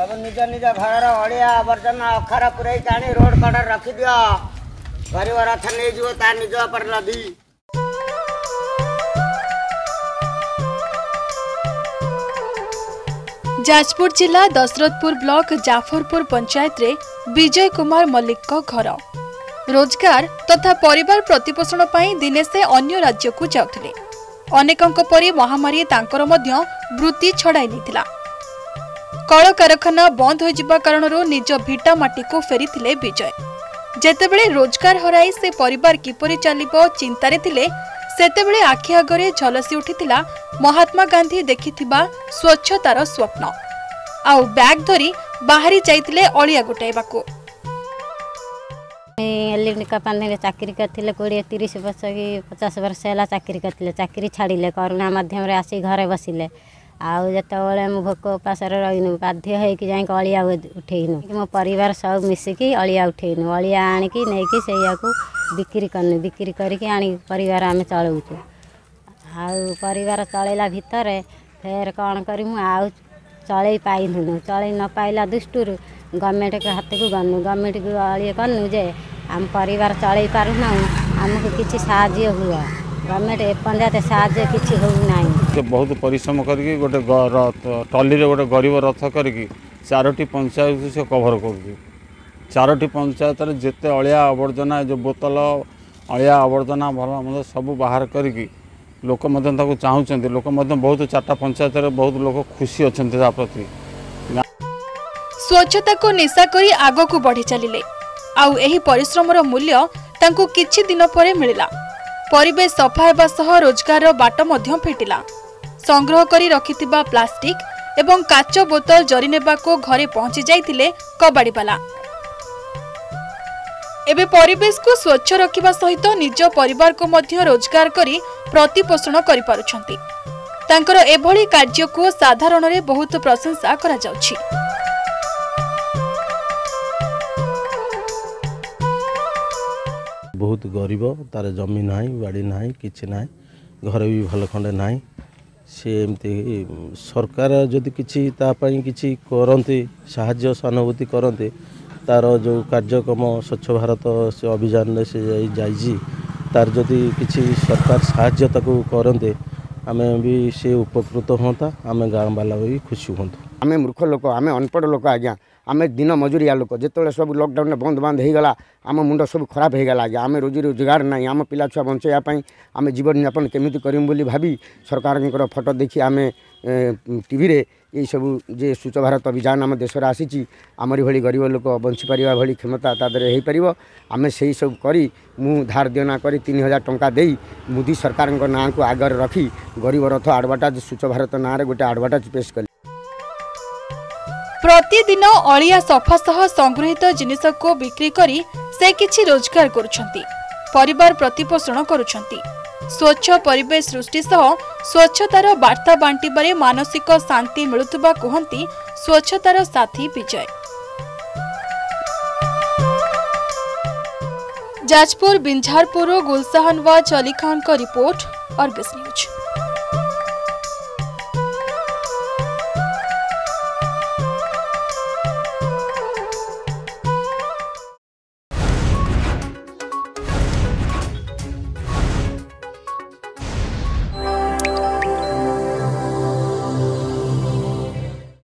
सब निज निज घर अड़िया आवर्जना अखार पुरे टाणी रोड कड़े रखी दियो गरीब रथ नहीं जीव तार निज पर लदी। जाजपुर जिला दशरथपुर ब्लॉक जाफरपुर पंचायत रे विजय कुमार मल्लिक को घर रोजगार तथा परिवार प्रतिपोषण पाई दिने से अन्य राज्य को जाउथले। अनेकंक परी महामारी तांकर मध्य वृत्ति छड़ाई नैथिला। कलकारखाना बंद हो जिबा कारणरो निज भिटा माटी को फेरीथिले विजय। जेतेबेले रोजगार हराई से परिवार किपरि चलिबो चिंतारे थिले, सेतेबेले आखि आगरे झलसी उठिथिला महात्मा गांधी देखिथिबा स्वच्छतार स्वप्न। आउ बैग धरी बाहरी जाइथिले अलिया गुटाइबाको। एलिन का पाने चाकरी करते कोड़े तीस वर्ष कि 50 वर्ष है चाकरी करते चाकरी छाड़े करोना मध्यम आसी घरे बसिले आउ जतबे मु भोक उपास रही बाध्य हो अलिया उठेनु मो परिवार सब मिसिक अलिया उठेनु अलिया आणिकी नहीं से बिक्री करनु बिक्री करके परिवार आम चलाऊँ आउ परिवार चलैला भितर फेर कौन करूँ आउ चल पाइलुनु चल न पाइला दुष्टुर गवर्नमेंट के हाथ को गनु गवर्नमेंट को अलिया कनु जे आम परिवार चल पारना आमको किसी साज्य हुआ गवर्नमेंट एपर्यंत साज्य किसी होना बहुत परिश्रम करके गोटे टली गोटे गरीब रथ करके चारोटी पंचायत को से कवर कर चारोटी पंचायत जिते अलिया आवर्जना जो बोतल अलिया आवर्जना भल मत सब बाहर करके लोक चाहते लोक बहुत चार्टा पंचायत बहुत लोग खुशी अच्छा प्रति स्वच्छता को निशा करी आगो को बढ़ी चलिले। आउ एही परिश्रम मूल्य तांको किछि दिन परे मिलिला। परिवेश सफा हेबा सह रोजगार बाट मध्यम फेटिला। संग्रह करी रखिथिबा प्लास्टिक एवं काच बोतल जरी नेबा को घरे पहुंची जाइथिले कबाड़ी वाला। एबे परिवेश को स्वच्छ रखिबा सहित निज परिवार को मध्य रोजगार करी प्रतिपोषण करि पारुछंती। तांकर एभली कार्य को साधारण रे बहुत प्रशंसा करा जाउछि। बहुत गरीब तार जमी ना बाड़ी ना कि ना घर भी भल खंडे ना सी एमती सरकार जदि किसी किसी करती साहाय्य सहानुभूति करते तार जो कार्यक्रम स्वच्छ भारत से अभियान से जाइए तार जदि किसी सरकार साहाय्य करते आम भी सी उपकृत हाँ आम गाँव बाला भी खुशी हूँ। आम मूर्ख लोक आम अनपढ़ लोक आज्ञा आम दिन मजुरिया लोक जिते सब लकडाउन बंद बांध होगा आम मुंड सब खराब होगा आज्ञा आम रोजी रोजगार ना आम पिला छुआ बंचाई आम जीवन यापन केमी करी भाभी सरकार फटो देखी आम टीवी रे ये सब जे स्वच्छ भारत अभियान आम देश आसी आमरी भाई गरीब लोक बंची पार भाई क्षमता तादे हो पार आम से सब करी मु धार दिना कर 3000 टंका दे मोदी सरकार ना को आगर रखी गरीब रथ आडभाटाइज स्वच्छ भारत ना गोटे आडभाटाइज पेश कले। प्रतिदिन अलिया सफा सह संगृहित जिनिस को बिक्री करी से किछि रोजगार करुछंती परिवार प्रतिपोषण करुछंती। स्वच्छ परिवेश सृष्टि सह स्वच्छतार वार्ता बांटिबारे मानसिक शांति मिलुतबा कहंती स्वच्छतार साथी विजय। जाजपुर बिंझारपुर गुलशाहनवाज अली खान का रिपोर्ट और अर्गस न्यूज।